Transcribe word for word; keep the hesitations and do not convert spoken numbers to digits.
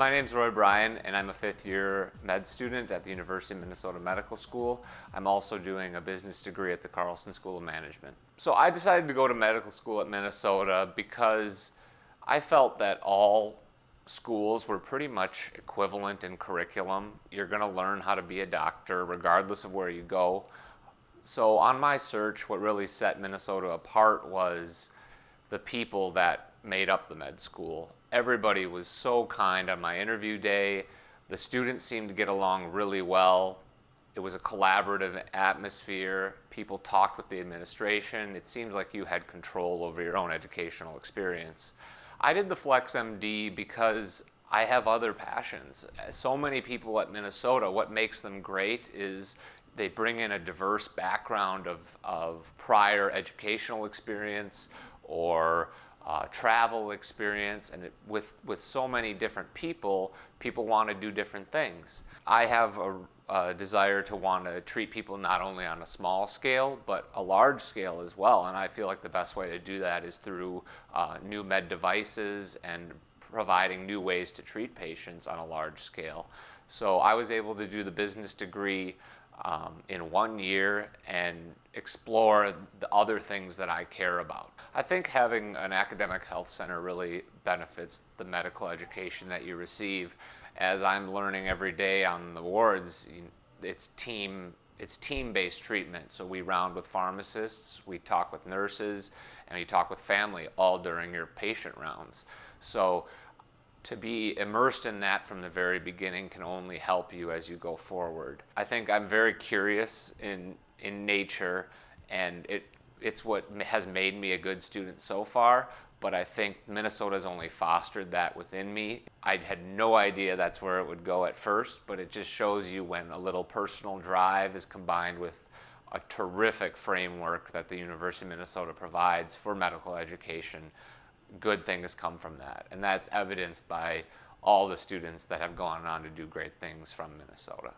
My name's Roy Bryan, and I'm a fifth year med student at the University of Minnesota Medical School. I'm also doing a business degree at the Carlson School of Management. So I decided to go to medical school at Minnesota because I felt that all schools were pretty much equivalent in curriculum. You're going to learn how to be a doctor regardless of where you go. So on my search, what really set Minnesota apart was the people that made up the med school. Everybody was so kind on my interview day. The students seemed to get along really well. It was a collaborative atmosphere. People talked with the administration. It seemed like you had control over your own educational experience. I did the Flex M D because I have other passions. So many people at Minnesota, what makes them great is they bring in a diverse background of, of prior educational experience or Uh, travel experience, and it, with with so many different people, people want to do different things. I have a, a desire to want to treat people not only on a small scale, but a large scale as well, and I feel like the best way to do that is through uh, new med devices and providing new ways to treat patients on a large scale. So I was able to do the business degree Um, in one year and explore the other things that I care about. I think having an academic health center really benefits the medical education that you receive. As I'm learning every day on the wards, it's team, it's team-based treatment. So we round with pharmacists, we talk with nurses, and we talk with family all during your patient rounds. So to be immersed in that from the very beginning can only help you as you go forward. I think I'm very curious in in nature, and it it's what has made me a good student so far, but I think Minnesota's only fostered that within me. I had no idea that's where it would go at first, but it just shows you when a little personal drive is combined with a terrific framework that the University of Minnesota provides for medical education. Good things come from that, and that's evidenced by all the students that have gone on to do great things from Minnesota.